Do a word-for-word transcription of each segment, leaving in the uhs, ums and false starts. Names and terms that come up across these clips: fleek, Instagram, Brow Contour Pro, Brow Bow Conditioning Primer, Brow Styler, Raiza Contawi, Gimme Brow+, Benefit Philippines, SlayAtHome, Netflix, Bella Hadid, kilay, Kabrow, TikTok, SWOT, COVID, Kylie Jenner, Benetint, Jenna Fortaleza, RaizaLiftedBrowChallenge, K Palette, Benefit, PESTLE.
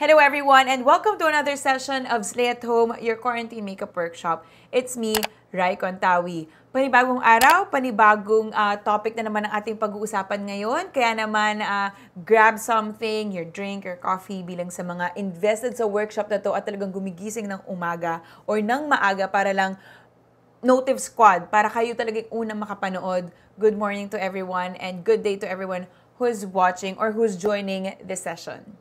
Hello everyone and welcome to another session of Slay at Home, your quarantine makeup workshop. It's me, Raiza Contawi. Panibagong araw, panibagong uh, topic na naman ang ating pag-uusapan ngayon. Kaya naman, uh, grab something, your drink, your coffee, bilang sa mga invested sa workshop na to at talagang gumigising ng umaga or ng maaga para lang Notive Squad, para kayo talagang unang makapanood. Good morning to everyone and good day to everyone who's watching or who's joining this session.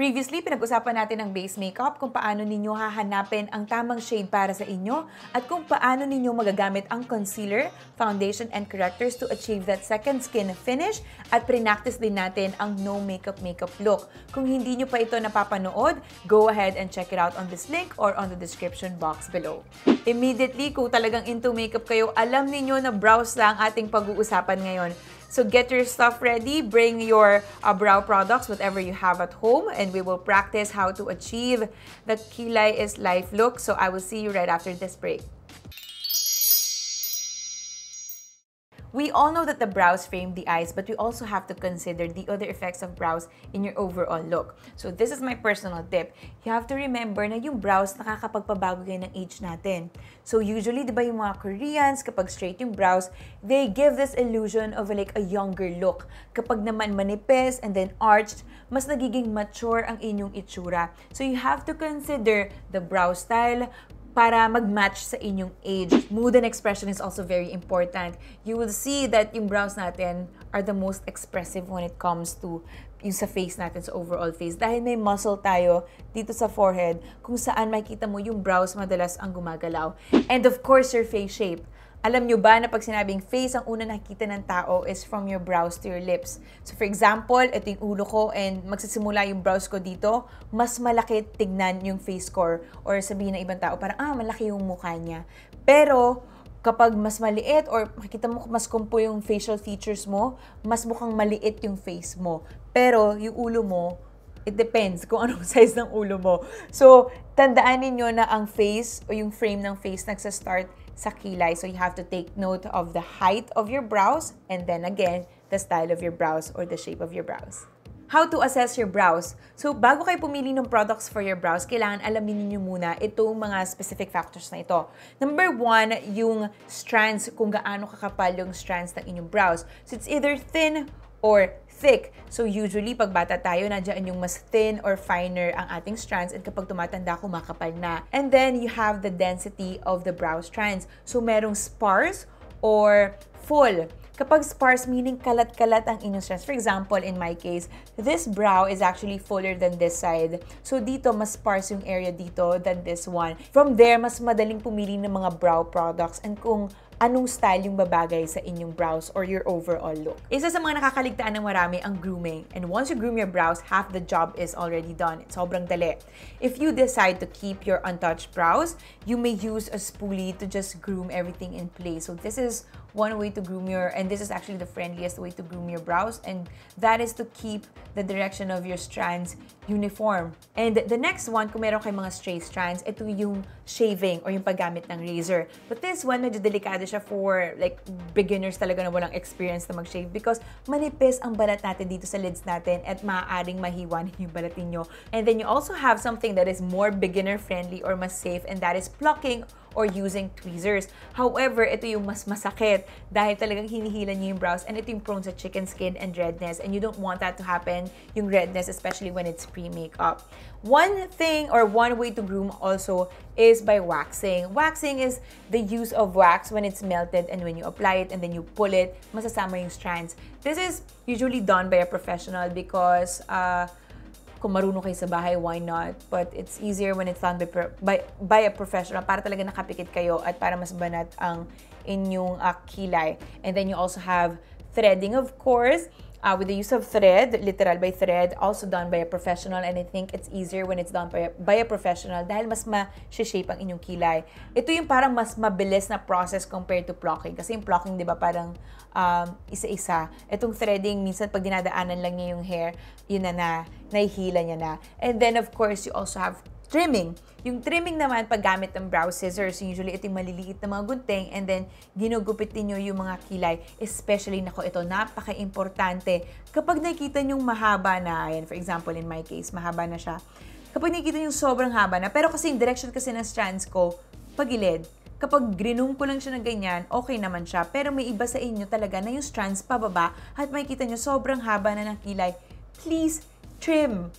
Previously, pinag-usapan natin ang base makeup, kung paano ninyo hahanapin ang tamang shade para sa inyo at kung paano ninyo magagamit ang concealer, foundation, and correctors to achieve that second skin finish at pre-practice din natin ang no makeup makeup look. Kung hindi nyo pa ito napapanood, go ahead and check it out on this link or on the description box below. Immediately, kung talagang into makeup kayo, alam niyo na brows lang ating pag-uusapan ngayon. So get your stuff ready, bring your uh, brow products, whatever you have at home, and we will practice how to achieve the Kilay is Life look. So I will see you right after this break. We all know that the brows frame the eyes, but we also have to consider the other effects of brows in your overall look. So this is my personal tip. You have to remember na yung brows nakakapagpabago yan ng age natin. So usually, di ba yung mga Koreans, kapag straight yung brows, they give this illusion of like a younger look. Kapag naman manipis and then arched, mas nagiging mature ang inyong itsura. So you have to consider the brow style, para mag-match sa inyong age. Mood and expression is also very important. You will see that yung brows natin are the most expressive when it comes to yung sa face natin, sa overall face. Dahil may muscle tayo dito sa forehead, kung saan makita mo yung brows madalas ang gumagalaw. And of course, your face shape. Alam nyo ba na pag sinabing face, ang una nakikita ng tao is from your brows to your lips. So for example, ito yung ulo ko and magsisimula yung brows ko dito, mas malaki tignan yung face ko. Or sabihin ng ibang tao, parang, ah, malaki yung mukha niya. Pero kapag mas maliit or makikita mo mas kumpo yung facial features mo, mas mukhang maliit yung face mo. Pero yung ulo mo, it depends kung anong size ng ulo mo. So tandaan niyo na ang face o yung frame ng face nagsa-start sa kilay. So you have to take note of the height of your brows and then again, the style of your brows or the shape of your brows. How to assess your brows. So bago kayo pumili ng products for your brows, kailangan alamin niyo muna itong mga specific factors na ito. Number one, yung strands, kung gaano kakapal yung strands ng inyong brows. So it's either thin or thick. So usually, pag bata tayo, nandiyan yung mas thin or finer ang ating strands and kapag tumatanda, kumakapal na. And then, you have the density of the brow strands. So merong sparse or full. Kapag sparse, meaning kalat-kalat ang inyong strands. For example, in my case, this brow is actually fuller than this side. So dito, mas sparse yung area dito than this one. From there, mas madaling pumili ng mga brow products and kung anong style yung babagay sa inyong brows or your overall look. Isa sa mga nakakaligtaan ng marami ang grooming. And once you groom your brows, half the job is already done. It's sobrang dali. If you decide to keep your untouched brows, you may use a spoolie to just groom everything in place. So this is one way to groom your, and this is actually the friendliest way to groom your brows, and that is to keep the direction of your strands uniform. And the next one, kung meron kayong mga stray strands, ito yung shaving or yung paggamit ng razor. But this one, medyo delikado siya for like beginners talaga na walang experience na mag-shave because manipis ang balat natin dito sa lids natin at maaaring mahiwanin yung balatin nyo. And then you also have something that is more beginner-friendly or mas safe, and that is plucking or using tweezers. However, ito yung mas masakit dahil talagang hinihila niyo yung brows and ito yung prone sa chicken skin and redness, and you don't want that to happen, yung redness, especially when it's pre-makeup. One thing or one way to groom also is by waxing. Waxing is the use of wax when it's melted and when you apply it and then you pull it, masasama yung strands. This is usually done by a professional because uh, kung marunong kayo sa bahay, why not? But it's easier when it's done by, by, by a professional para talaga nakapikit kayo at para mas banat ang inyong uh, kilay. And then you also have threading, of course, uh, with the use of thread, literal by thread, also done by a professional. And I think it's easier when it's done by a, by a professional dahil mas ma-shape ang inyong kilay. Ito yung parang mas mabilis na process compared to plucking. Kasi yung plucking, di ba, parang isa-isa. Um, Itong threading, minsan pag dinadaanan lang niya yung hair, yun na na. Nahihila niya na. And then, of course, you also have trimming. Yung trimming naman, paggamit ng brow scissors, usually ito yung maliliit na mga gunting and then ginugupitin nyo yung mga kilay. Especially, nako, ito napaka-importante. Kapag nakita nyo mahaba na, ayan, for example, in my case, mahaba na siya. Kapag nakita nyo sobrang haba na, pero kasi yung direction kasi ng strands ko, pagilid. Kapag grinung ko lang siya ng ganyan, okay naman siya. Pero may iba sa inyo talaga na yung strands pababa at makikita nyo sobrang haba na ng kilay. Please, trim!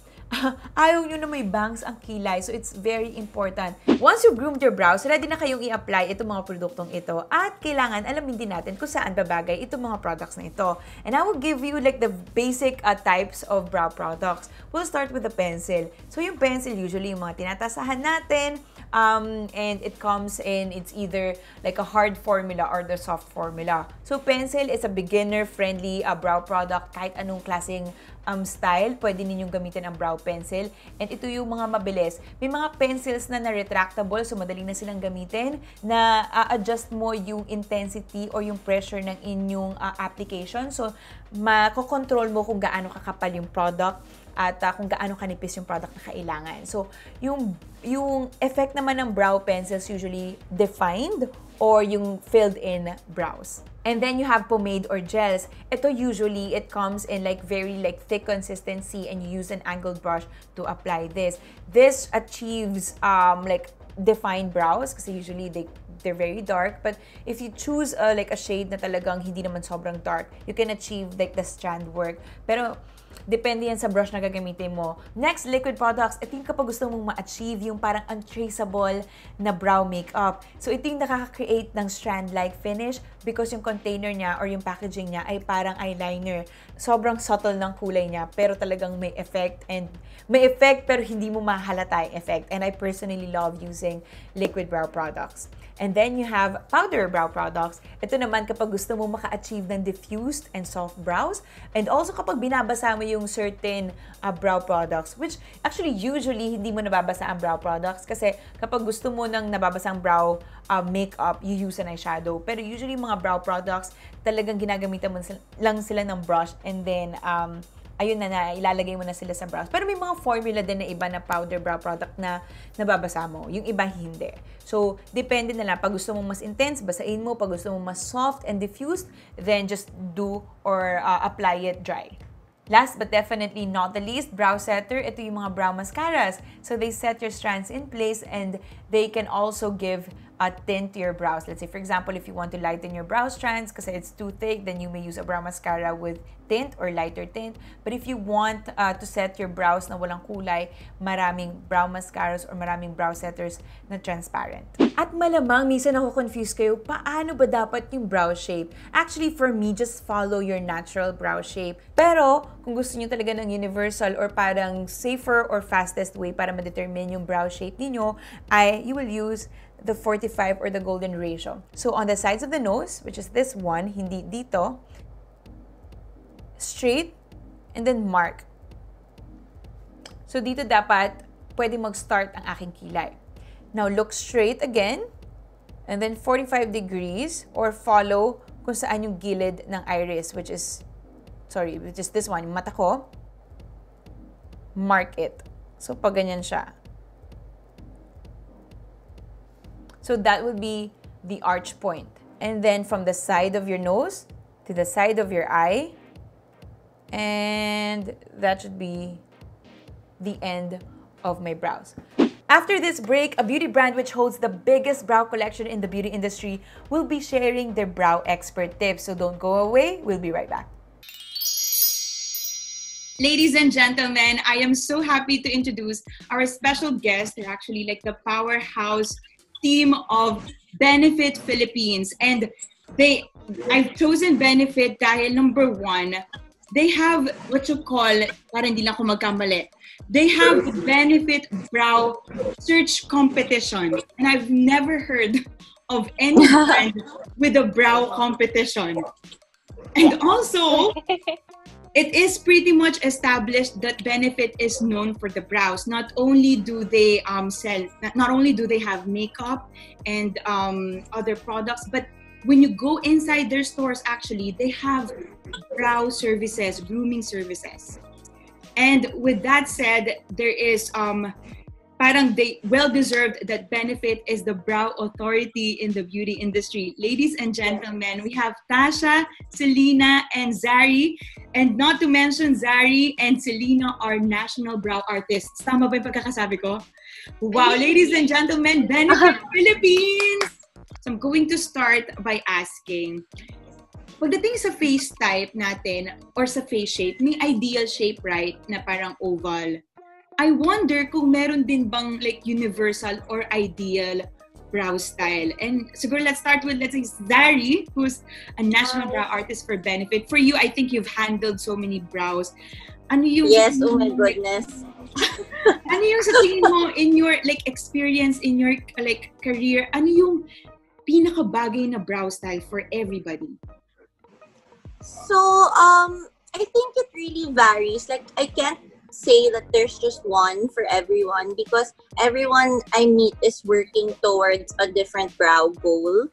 Ayaw nyo na may bangs ang kilay. So, it's very important. Once you've groomed your brows, ready na kayong i-apply itong mga produktong ito. At kailangan alamin din natin kung saan babagay itong mga products na ito. And I will give you like the basic uh, types of brow products. We'll start with the pencil. So, yung pencil, usually yung mga tinatasahan natin. Um, and it comes in, it's either like a hard formula or the soft formula. So, pencil is a beginner-friendly uh, brow product. Kahit anong klaseng um, style, pwede ninyong gamitin ang brow pencil. And ito yung mga mabilis. May mga pencils na na-retractable, so madali na silang gamitin, na a-adjust mo yung intensity or yung pressure ng inyong uh, application. So, makokontrol mo kung gaano kakapal yung product at uh, kung gaano kanipis yung product na kailangan. So, yung, yung effect naman ng brow pencils usually defined or yung filled-in brows. And then you have pomade or gels. Ito usually, it comes in like very like thick consistency and you use an angled brush to apply this. This achieves um, like defined brows kasi usually they, they're very dark. But if you choose uh, like a shade na talagang hindi naman sobrang dark, you can achieve like the strand work. Pero depende yan sa brush na gagamitin mo. Next, liquid products. Ito yung kapag gusto mong ma-achieve yung parang untraceable na brow makeup. So, ito yung nakaka-create ng strand-like finish because yung container niya or yung packaging niya ay parang eyeliner. Sobrang subtle ng kulay niya pero talagang may effect and may effect pero hindi mo mahalata yung effect. And I personally love using liquid brow products. And then you have powder brow products. Ito naman kapag gusto mong maka-achieve ng diffused and soft brows and also kapag binabasa mo yung certain uh, brow products, which actually usually hindi mo nababasa ang brow products kasi kapag gusto mo ng nababasa ang brow uh, makeup, you use an eyeshadow. Pero usually mga brow products, talagang ginagamitan mo lang sila ng brush and then um, ayun na na, ilalagay mo na sila sa brows. Pero may mga formula din na iba na powder brow product na nababasa mo. Yung iba, hindi. So, depende na lang. Pag gusto mong mas intense, basain mo. Pag gusto mong mas soft and diffused, then just do or uh, apply it dry. Last but definitely not the least, brow setter. Ito yung mga brow mascaras. So, they set your strands in place and they can also give a tint to your brows. Let's say, for example, if you want to lighten your brow strands kasi it's too thick, then you may use a brow mascara with tint or lighter tint. But if you want uh, to set your brows na walang kulay, maraming brow mascaras or maraming brow setters na transparent. At malamang, minsan nako-confuse kayo, paano ba dapat yung brow shape? Actually, for me, just follow your natural brow shape. Pero, kung gusto niyo talaga ng universal or parang safer or fastest way para ma-determine yung brow shape niyo, ay you will use the forty-five or the golden ratio. So on the sides of the nose, which is this one, hindi dito, straight, and then mark. So dito dapat pwede mag-start ang aking kilay. Now look straight again, and then forty-five degrees or follow kung saan yung gilid ng iris, which is Sorry, which is this one, yung mata ko, mark it. So, pag ganyan siya. So, that would be the arch point. And then, from the side of your nose to the side of your eye. And that should be the end of my brows. After this break, a beauty brand which holds the biggest brow collection in the beauty industry will be sharing their brow expert tips. So, don't go away. We'll be right back. Ladies and gentlemen, I am so happy to introduce our special guest. They're actually like the powerhouse team of Benefit Philippines. And they, I've chosen Benefit dahil number one, they have what you call, para hindi lang ako magkamali, they have the Benefit Brow Search Competition. And I've never heard of any brand with a brow competition. And also, it is pretty much established that Benefit is known for the brows. Not only do they um, sell, not only do they have makeup and um, other products, but when you go inside their stores, actually, they have brow services, grooming services. And with that said, there is um, parang they well-deserved that Benefit is the brow authority in the beauty industry. Ladies and gentlemen, we have Tasha, Selena, and Zari. And not to mention, Zari and Selena are national brow artists. Tama ba yung pagkakasabi ko? Wow, ladies and gentlemen, Benefit Philippines! So I'm going to start by asking, pagdating sa face type natin or sa face shape, may ideal shape, right, na parang oval. I wonder kung meron din bang like universal or ideal brow style. And siguro let's start with, let's say, Zari, who's a national brow artist for Benefit. For you, I think you've handled so many brows. Ano yung yes, oh my goodness. Ano yung sa tingin mo in your like experience, in your like career, ano yung pinakabagay na brow style for everybody? So, um, I think it really varies. Like, I can't say that there's just one for everyone because everyone I meet is working towards a different brow goal.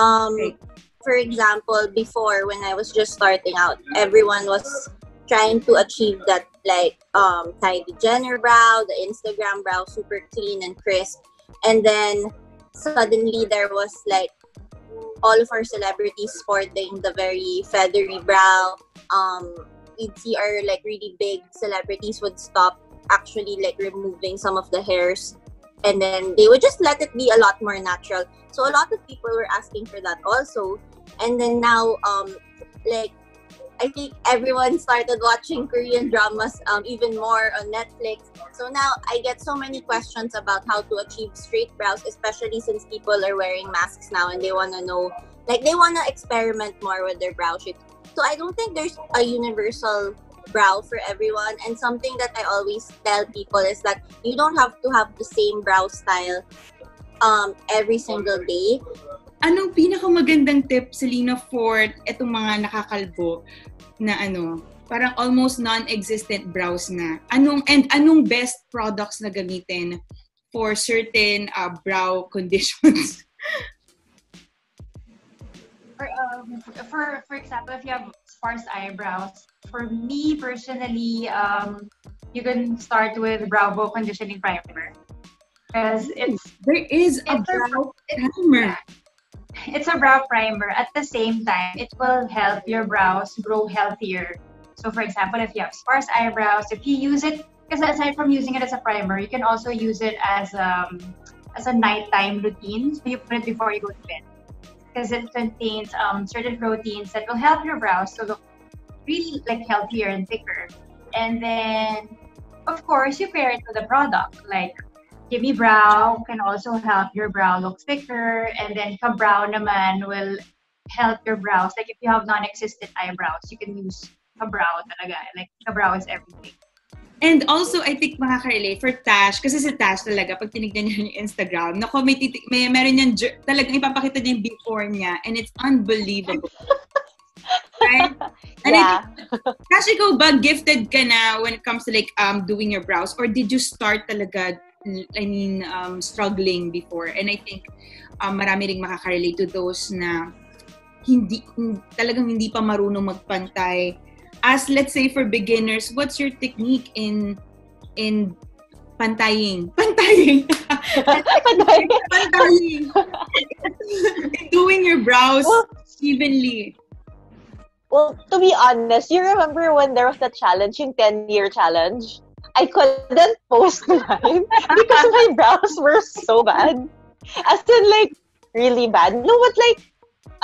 Um, okay. For example, before when I was just starting out, everyone was trying to achieve that like um, Kylie Jenner brow, the Instagram brow, super clean and crisp. And then suddenly there was like all of our celebrities sporting the very feathery brow. Um, You'd see our like really big celebrities would stop actually like removing some of the hairs, and then they would just let it be a lot more natural. So a lot of people were asking for that also. And then now um like I think everyone started watching Korean dramas um even more on Netflix. So now I get so many questions about how to achieve straight brows, especially since people are wearing masks now and they want to know, like they want to experiment more with their brow shape. So I don't think there's a universal brow for everyone. And something that I always tell people is that you don't have to have the same brow style um, every single day. Anong pinakamagandang tip, Selena, for itong mga nakakalbo na ano, parang almost non-existent brows na? Anong, and anong best products na gamitin for certain uh, brow conditions? For, um, for for example, if you have sparse eyebrows, for me personally, um, you can start with Brow Bow Conditioning Primer because it's there is a it's brow a, primer. It's a brow primer. At the same time, it will help your brows grow healthier. So, for example, if you have sparse eyebrows, if you use it, because aside from using it as a primer, you can also use it as um as a nighttime routine. So you put it before you go to bed, because it contains um, certain proteins that will help your brows to look really like healthier and thicker. And then, of course, you pair it with a product like Gimme Brow can also help your brow look thicker, and then Kabrow naman will help your brows. Like if you have non-existent eyebrows, you can use Kabrow talaga. Like Kabrow is everything. And also, I think makaka-relate for Tash, kasi si Tash talaga, pag tinignan niya yung Instagram, naku, may, titik, may meron niyan, talagang ipapakita niya yung before niya, and it's unbelievable. Right? And yeah. I think, Tash, ikaw ba gifted ka na when it comes to like um, doing your brows, or did you start talaga, I mean, um, struggling before? And I think um, marami rin makaka-relate to those na hindi, talagang hindi pa marunong magpantay. As, let's say, for beginners, what's your technique in in pantaying? Pantaying! Pantaying! Pantaying! Doing your brows well, evenly. Well, to be honest, you remember when there was that challenge, yung ten-year challenge? I couldn't post mine because my brows were so bad. As in, like, really bad. No, but like,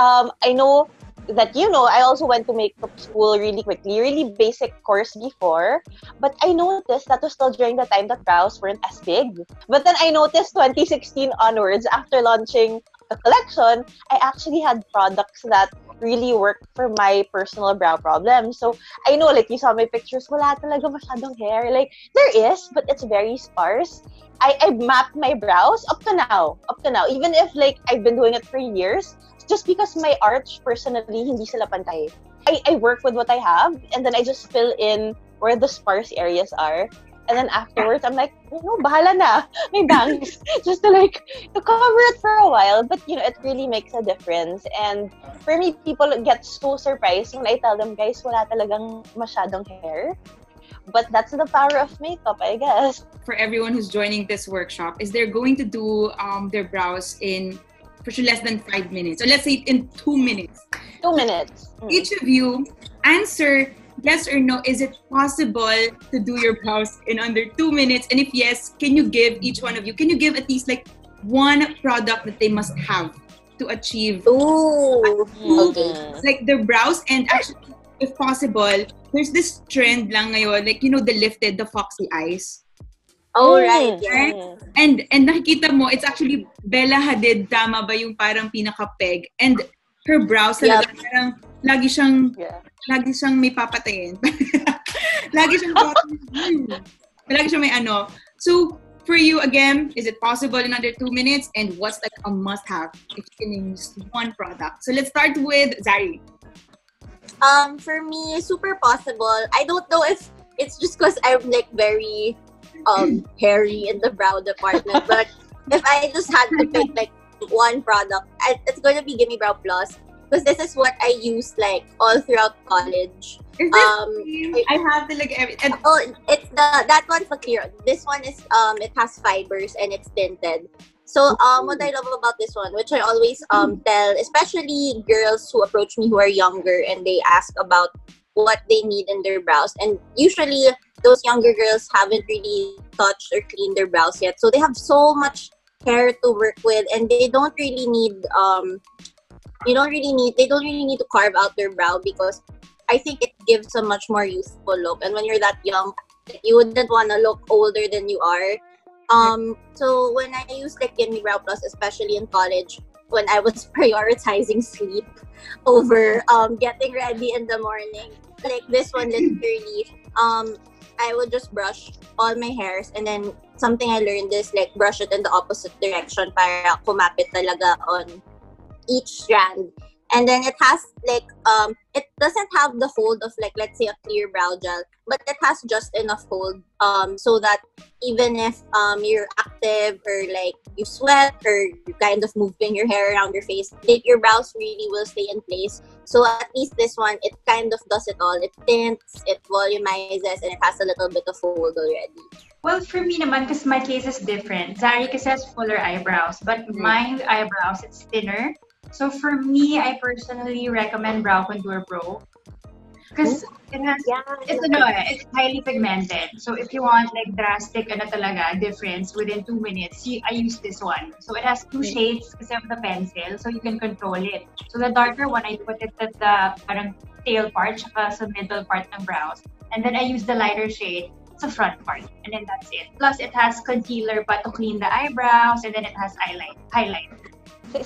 um, I know... that, you know, I also went to makeup school really quickly, really basic course before. But I noticed that was still during the time that brows weren't as big. But then I noticed twenty sixteen onwards, after launching the collection, I actually had products that really worked for my personal brow problem. So I know, like, you saw my pictures, wala talaga masyadong hair. Like, there is, but it's very sparse. I, I mapped my brows up to now, up to now. Even if, like, I've been doing it for years, just because my arch, personally, hindi sila pantay. I, I work with what I have, and then I just fill in where the sparse areas are. And then afterwards, I'm like, oh, no, bahala na. May bangs. Just to, like, to cover it for a while. But, you know, it really makes a difference. And for me, people get so surprised when I tell them, guys, wala talagang masyadong hair. But that's the power of makeup, I guess. For everyone who's joining this workshop, is they're going to do um, their brows in for sure less than five minutes. Or let's say in two minutes. Two minutes. Mm. Each of you answer yes or no. Is it possible to do your brows in under two minutes? And if yes, can you give each one of you, can you give at least like one product that they must have to achieve Ooh, okay. like their brows? And actually, if possible, there's this trend lang ngayon, like, you know, the lifted, the foxy eyes. Oh, right. right? Yeah. And, and nakikita mo, it's actually Bella Hadid, tama ba yung parang pinaka-peg? And her brows talaga yep. parang lagi siyang, yeah. lagi siyang may papatayin. lagi siyang lagi siyang may ano. So, for you, again, is it possible in under two minutes? And what's like a must-have if you can use one product? So let's start with Zari. Um, for me, super possible. I don't know if it's just because I'm like very um hairy in the brow department, but if I just had to pick like one product, I, it's going to be Gimme Brow plus, because this is what I used like all throughout college. Is this um, it, I have the like every. And oh, it's the that one's a clear. This one is um, it has fibers and it's tinted. So um, what I love about this one, which I always um tell, especially girls who approach me who are younger and they ask about what they need in their brows, and usually those younger girls haven't really touched or cleaned their brows yet, so they have so much hair to work with, and they don't really need um, you don't really need they don't really need to carve out their brow, because I think it gives a much more youthful look. And when you're that young, you wouldn't want to look older than you are. Um, so when I used like Gimme Brow plus, especially in college, when I was prioritizing sleep over um, getting ready in the morning, like this one literally, um, I would just brush all my hairs. And then something I learned is like brush it in the opposite direction para kumapit talaga on each strand. And then it has like, um, it doesn't have the hold of like, let's say a clear brow gel, but it has just enough hold um, so that even if um, you're active or like you sweat or you kind of moving your hair around your face, like, your brows really will stay in place. So at least this one, it kind of does it all. It tints, it volumizes, and it has a little bit of hold already. Well, for me naman, because my case is different. Zari kasi has fuller eyebrows, but mm-hmm. my eyebrows, it's thinner. So for me, I personally recommend Brow Contour Pro, because it has, yeah, it's, ano, it's highly pigmented. So if you want like drastic ano talaga, difference within two minutes, see, I use this one. So it has two shades kasi of the pencil, so you can control it. So the darker one, I put it at the parang tail part, saka sa middle part ng brows. And then I use the lighter shade sa front part. And then that's it. Plus it has concealer pa to clean the eyebrows, and then it has highlight. highlight.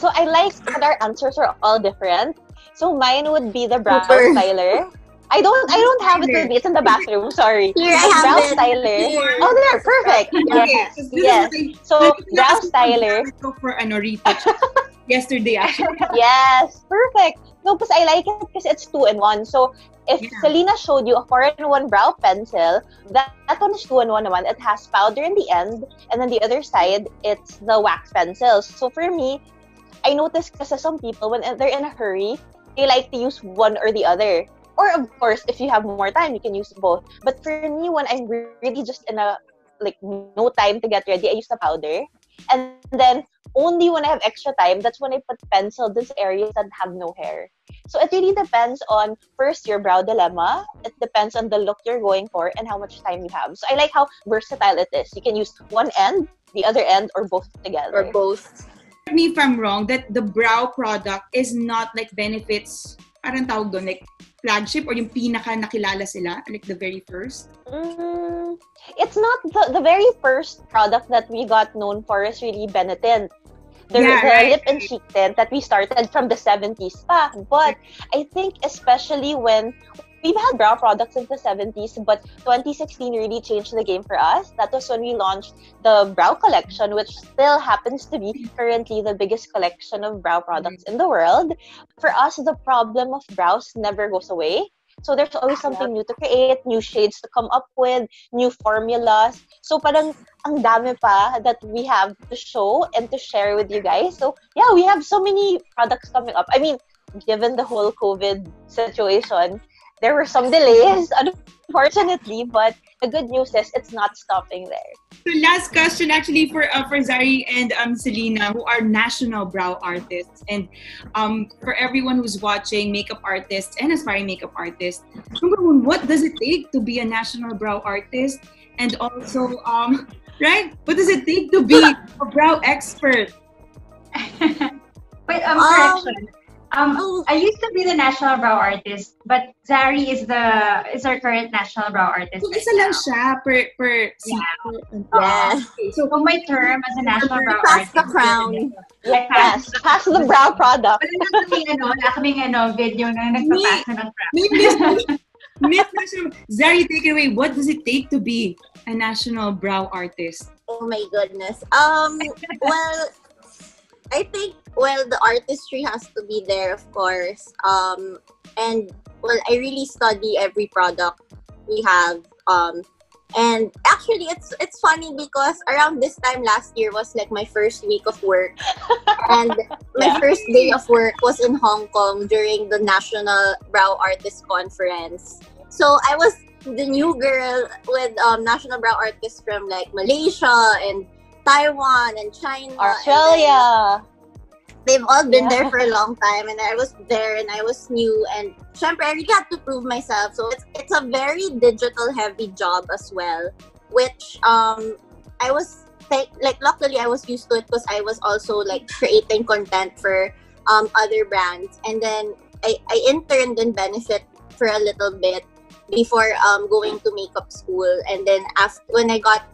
So I like that our answers are all different. So mine would be the Brow Styler. I don't I don't have it with me. It's in the bathroom. Sorry. Here I have Brow Styler. Here. Oh, there. Perfect. Yes. Okay. Yes. So Brow Styler. Go for an retouch yesterday actually. Yes. Perfect. No, because I like it because it's two in one. So if yeah. Selena showed you a four in one brow pencil, that, that one is two in one naman. It has powder in the end, and then the other side, it's the wax pencils. So for me, I noticed kasi some people, when they're in a hurry, they like to use one or the other. Or of course, if you have more time, you can use both. But for me, when I'm really just in a, like, no time to get ready, I use the powder. And then, only when I have extra time, that's when I put pencil these areas that have no hair. So it really depends on, first, your brow dilemma. It depends on the look you're going for and how much time you have. So I like how versatile it is. You can use one end, the other end, or both together. Or both. Correct me if I'm wrong, that the brow product is not like Benefit's, parang tawag doon, like flagship or yung pinaka nakilala sila, like the very first? Mm, it's not, the, the very first product that we got known for is really Benetint. The, yeah, the right. lip and cheek tint that we started from the seventies pa. But I think especially when, we've had brow products since the seventies, but twenty sixteen really changed the game for us. That was when we launched the Brow Collection, which still happens to be currently the biggest collection of brow products in the world. For us, the problem of brows never goes away. So there's always something new to create, new shades to come up with, new formulas. So parang ang dami pa that we have to show and to share with you guys. So yeah, we have so many products coming up. I mean, given the whole COVID situation, There were some delays, unfortunately, but the good news is it's not stopping there. The last question actually for uh, for Zari and um, Selena, who are national brow artists, and um, for everyone who's watching, makeup artists and aspiring makeup artists, number one, what does it take to be a national brow artist? And also, um, right, what does it take to be a brow expert? Wait, um, correction. Um, oh. I used to be the national brow artist, but Zari is the is our current national brow artist. So it's a lang siya per per. Yeah. Yeah. Okay. So on my term as a national brow artist, pass the crown. Yeah, pass, pass the brow product. Pero nasa may ano, nasa may ano video na nagpapass ng crown. Miss Zari, take it away. What does it take to be a national brow artist? Oh my goodness. Um. Well, I think. Well, the artistry has to be there, of course. Um, and, well, I really study every product we have. Um, and actually, it's it's funny because around this time last year was like my first week of work. And my yeah. first day of work was in Hong Kong during the National Brow Artists Conference. So I was the new girl with um, National Brow Artists from like Malaysia and Taiwan and China. Australia. And then, they've all been yeah. there for a long time, and I was there, and I was new, and syempre, I really had to prove myself. So it's it's a very digital heavy job as well, which um I was like luckily I was used to it because I was also like creating content for um other brands, and then I I interned in Benefit for a little bit before um going to makeup school, and then after when I got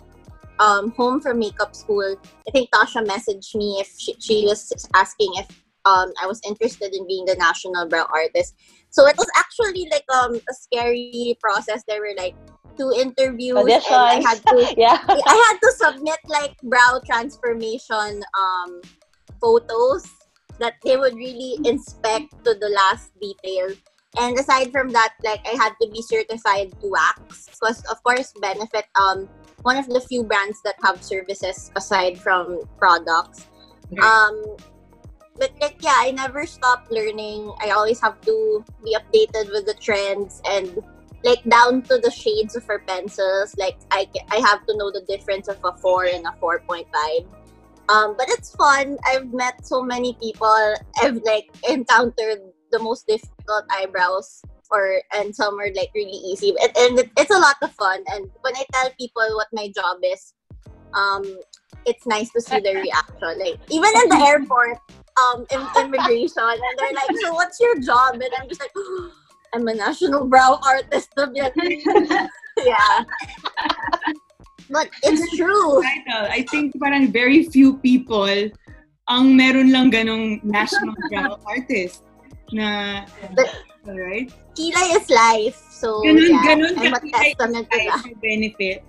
Um, home from makeup school, I think Tasha messaged me if she, she was asking if um, I was interested in being the national brow artist. So it was actually like um, a scary process. There were like two interviews, and I had to yeah. I had to submit like brow transformation um, photos that they would really inspect to the last detail. And aside from that, like I had to be certified to wax because, of course, Benefit um. one of the few brands that have services aside from products. Okay. Um, but like, yeah, I never stop learning. I always have to be updated with the trends and like down to the shades of our pencils. Like I, I have to know the difference of a four and a four point five. Um, but it's fun. I've met so many people. I've like encountered the most difficult eyebrows. Or, and some are like really easy, and, and it, it's a lot of fun. And when I tell people what my job is, um, it's nice to see their reaction. Like even in the airport, um, in immigration, and they're like, "So what's your job?" And I'm just like, oh, "I'm a national brow artist." Yeah, but it's true. I think parang very few people ang meron lang ganong national brow artist na. But, alright. Kilay is life. So, ganun, yeah, ganun I'm a testament to that. Benefit.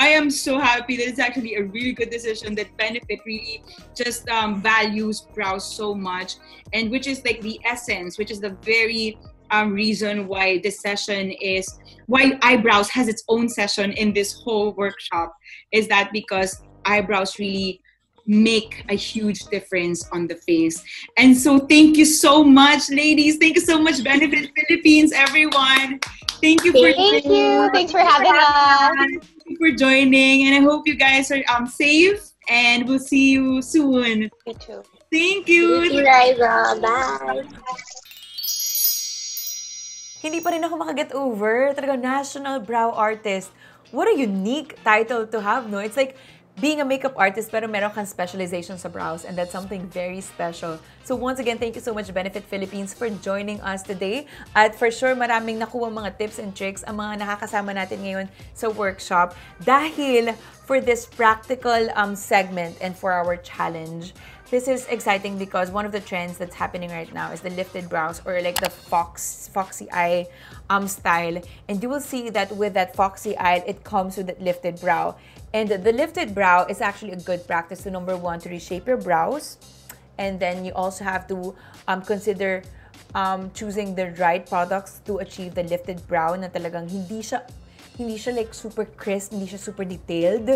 I am so happy that it's actually a really good decision that Benefit really just um, values brow so much, and which is like the essence, which is the very um, reason why this session is, why eyebrows has its own session in this whole workshop, is that because eyebrows really make a huge difference on the face. And so thank you so much, ladies. Thank you so much, Benefit Philippines, everyone. Thank you for thank you. Thanks for having us. Thank you for joining, and I hope you guys are um safe, and we'll see you soon. You too. Thank you. Thank you, Raiza. Bye. Hindi pa rin ako makaget over. Talaga, national brow artist. What a unique title to have, no? It's like being a makeup artist, pero meron kang specialization sa brows, and that's something very special. So once again, thank you so much, Benefit Philippines, for joining us today. At for sure, maraming nakuha mga tips and tricks ang mga nakakasama natin ngayon sa workshop. Dahil for this practical um, segment and for our challenge, this is exciting because one of the trends that's happening right now is the lifted brows, or like the fox, foxy eye um, style. And you will see that with that foxy eye, it comes with that lifted brow. And the lifted brow is actually a good practice to, number one, to reshape your brows. And then you also have to um, consider um, choosing the right products to achieve the lifted brow na talagang hindi siya, hindi siya like super crisp, hindi siya super detailed,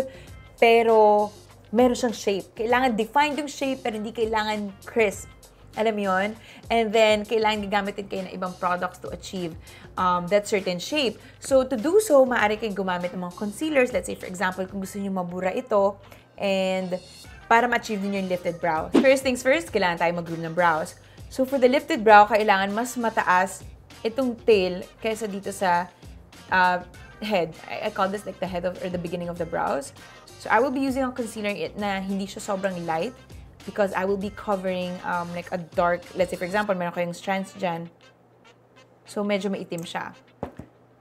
pero meron siyang shape. Kailangan defined yung shape, pero hindi kailangan crisp. Alam mo yun? And then, kailangan gagamitin kayo ng ibang products to achieve um, that certain shape. So, to do so, maaari kayong gumamit ng mga concealers. Let's say, for example, kung gusto nyo mabura ito and para ma-achieve nyo yung lifted brow. First things first, kailangan tayo mag-groom ng brows. So, for the lifted brow, kailangan mas mataas itong tail kaysa dito sa uh, head. I, I call this like the head of, or the beginning of the brows. So, I will be using a concealer na hindi siya sobrang light, because I will be covering um, like a dark, let's say for example, meron kayong strands dyan. So, medyo maitim siya.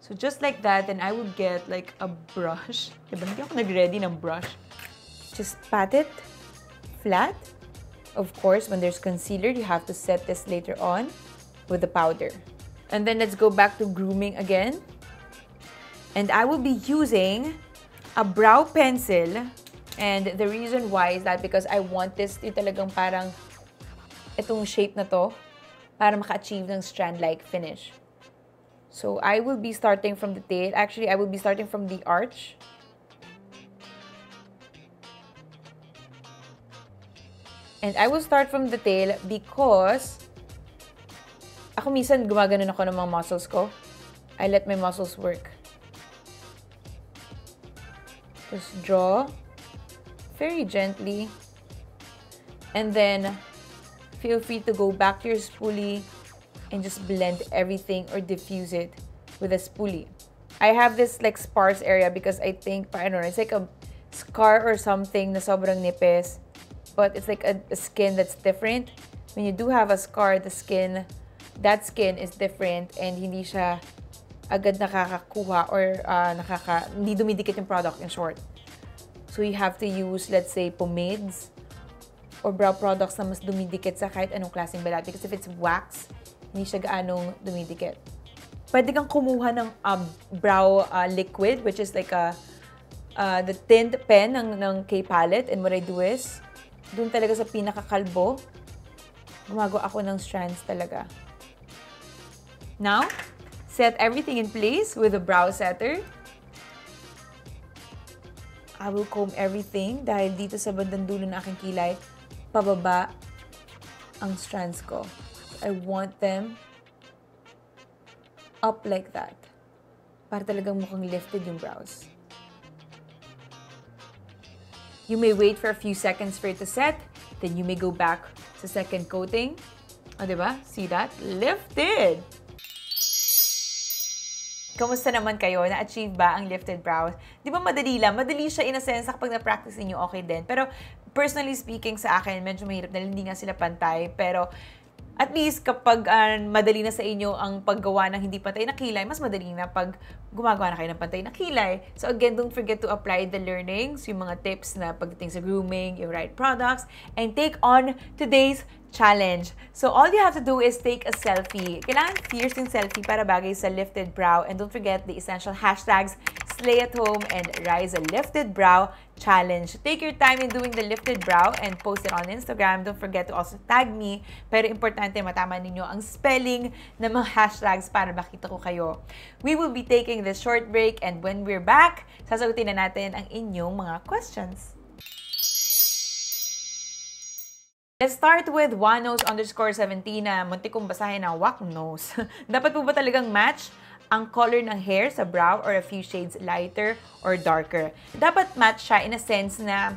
So, just like that, then I will get like a brush. Diba? Hindi ako nag-ready ng brush. Just pat it flat. Of course, when there's concealer, you have to set this later on with the powder. And then, let's go back to grooming again. And I will be using a brow pencil. And the reason why is that because I want this, yung talagang parang itong shape na to para maka-achieve ng strand-like finish. So, I will be starting from the tail. Actually, I will be starting from the arch. And I will start from the tail because ako minsan gumaganon ako ng mga muscles ko. I let my muscles work. Just draw very gently, and then feel free to go back to your spoolie and just blend everything or diffuse it with a spoolie. I have this like sparse area because I think, I don't know, it's like a scar or something na sobrang nipis, but it's like a, a skin that's different. When you do have a scar, the skin, that skin is different and hindi siya agad nakakakuha or uh, nakaka, hindi dumidikit yung product in short. So, you have to use, let's say, pomades or brow products na mas dumidikit sa kahit anong klaseng balat. Because if it's wax, hindi siya gaanong dumidikit. Pwede kang kumuha ng um, brow uh, liquid, which is like a, uh, the tint pen ng, ng K Palette. And what I do is, doon talaga sa pinakakalbo, gumagawa ako ng strands talaga. Now, set everything in place with a brow setter. I will comb everything dahil dito sa bandang dulo ng aking kilay, pababa ang strands ko. I want them up like that. Para talagang mukhang lifted yung brows. You may wait for a few seconds for it to set. Then you may go back sa second coating. O, diba? See that? Lifted! Kamusta naman kayo? Na-achieve ba ang lifted brows? Di ba madali lang? Madali siya in a sense kapag na-practice ninyo, okay din. Pero personally speaking sa akin, medyo mahirap na hindi nga sila pantay. Pero at least kapag uh, madali na sa inyo ang paggawa ng hindi pantay na kilay, mas madali na pag gumagawa na kayo ng pantay na kilay. So again, don't forget to apply the learnings, yung mga tips na pagdating sa grooming, yung right products, and take on today's challenge. So all you have to do is take a selfie. Kailangan fierce yung selfie para bagay sa lifted brow. And don't forget the essential hashtags, Slay at Home and Raiza Lifted Brow Challenge. Take your time in doing the lifted brow and post it on Instagram. Don't forget to also tag me. Pero importante matama ninyo ang spelling ng mga hashtags para makita ko kayo. We will be taking this short break, and when we're back, sasagutin na natin ang inyong mga questions. Let's start with Wanos underscore seventeen na munti kong basahin na wak nose. Dapat po ba talagang match ang color ng hair sa brow or a few shades lighter or darker? Dapat match siya in a sense na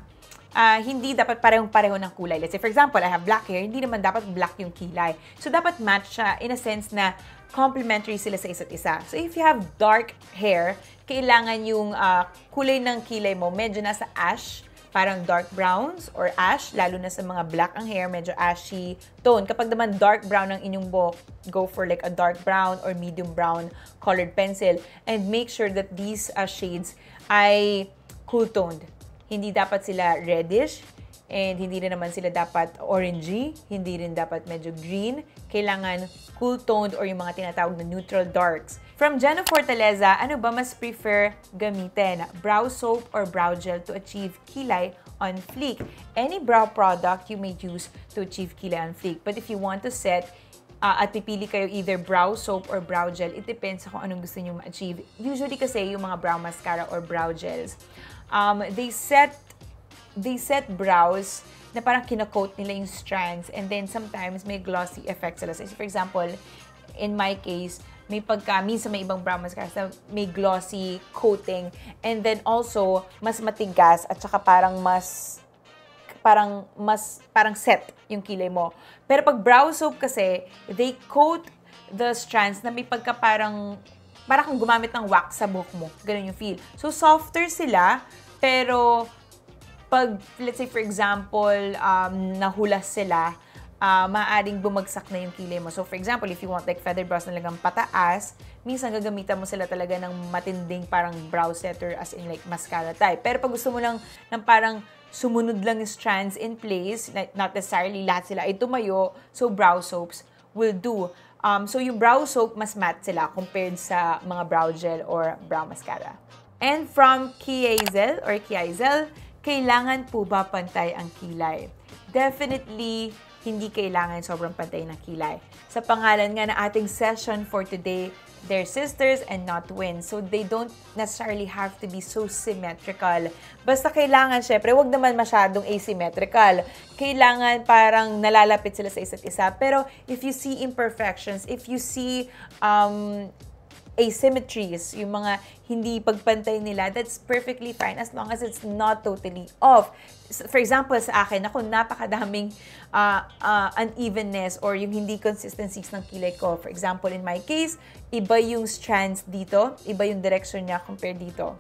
uh, hindi dapat parehong-pareho ng kulay. Let's say for example, I have black hair, hindi naman dapat black yung kilay. So dapat match siya in a sense na complementary sila sa isa't isa. So if you have dark hair, kailangan yung uh, kulay ng kilay mo medyo nasa ash, parang dark browns or ash, lalo na sa mga black ang hair, medyo ashy tone. Kapag naman dark brown ang inyong buhok, go for like a dark brown or medium brown colored pencil and make sure that these uh, shades ay cool-toned. Hindi dapat sila reddish and hindi rin naman sila dapat orangey, hindi rin dapat medyo green. Kailangan cool-toned or yung mga tinatawag na neutral darks. From Jenna Fortaleza, ano ba mas prefer gamitin? Brow soap or brow gel to achieve kilay on fleek? Any brow product you may use to achieve kilay on fleek. But if you want to set uh, at pipili kayo either brow soap or brow gel, it depends kung anong gusto nyo ma-achieve. Usually kasi yung mga brow mascara or brow gels, um, they set, they set brows na parang kinakoat nila yung strands, and then sometimes may glossy effect sila. So, for example, in my case, may pagka, minsan may ibang brow mascaras na may glossy coating, and then also, mas matigas, at saka parang mas, parang mas, parang set yung kilay mo. Pero pag brow soap kasi, they coat the strands na may pagka parang, parang kung gumamit ng wax sa buhok mo. Ganun yung feel. So, softer sila, pero pag, let's say, for example, um, nahulas sila, uh, maaaring bumagsak na yung kilay mo. So, for example, if you want like feather brows na lagang pataas, minsan gagamitan mo sila talaga ng matinding parang brow setter as in like mascara type. Pero pag gusto mo lang ng parang sumunod lang yung strands in place, like, not necessarily lahat sila ay tumayo, so brow soaps will do. Um, so, yung brow soap, mas matte sila compared sa mga brow gel or brow mascara. And from Kiazel or Kiazel, kailangan po ba pantay ang kilay? Definitely, hindi kailangan sobrang pantay ng kilay. Sa pangalan nga na ating session for today, they're sisters and not twins. So, they don't necessarily have to be so symmetrical. Basta kailangan, syempre, wag naman masyadong asymmetrical. Kailangan parang nalalapit sila sa isa't isa. Pero, if you see imperfections, if you see um, asymmetries, yung mga hindi pagpantay nila, that's perfectly fine as long as it's not totally off. For example, sa akin, ako napakadaming uh, uh, unevenness or yung hindi consistencies ng kilay ko. For example, in my case, iba yung strands dito, iba yung direction niya compared dito.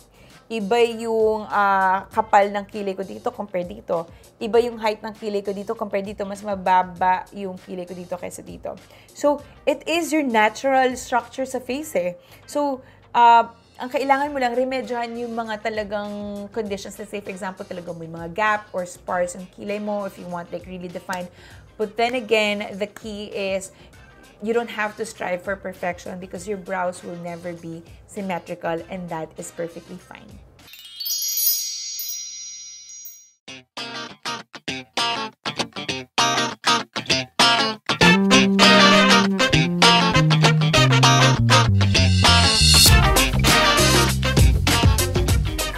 Iba yung uh, kapal ng kilay ko dito compared dito. Iba yung height ng kilay ko dito compared dito. Mas mababa yung kilay ko dito kaysa dito. So, it is your natural structure sa face eh. So, uh, ang kailangan mo lang, remedyohan yung mga talagang conditions. Let's say, for example, talaga may mga gap or sparse ang kilay mo if you want like really defined. But then again, the key is, you don't have to strive for perfection because your brows will never be symmetrical, and that is perfectly fine.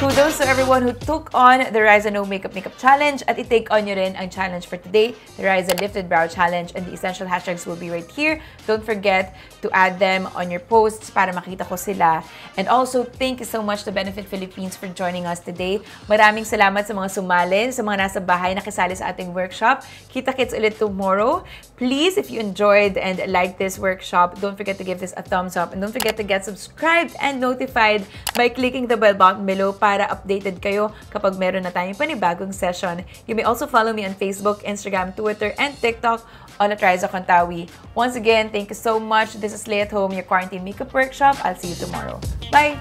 Kudos to everyone who took on the Raiza No Makeup Makeup Challenge at i-take on nyo rin ang challenge for today, the Raiza Lifted Brow Challenge, and the essential hashtags will be right here. Don't forget to add them on your posts para makita ko sila. And also, thank you so much to Benefit Philippines for joining us today. Maraming salamat sa mga sumali, sa mga nasa bahay na kisali sa ating workshop. Kita-kits ulit tomorrow. Please, if you enjoyed and liked this workshop, don't forget to give this a thumbs up, and don't forget to get subscribed and notified by clicking the bell button below para updated kayo kapag meron na tayong panibagong session. You may also follow me on Facebook, Instagram, Twitter, and TikTok, all at Raiza Contawi. Once again, thank you so much. This is Lay at Home, your quarantine makeup workshop. I'll see you tomorrow. Bye!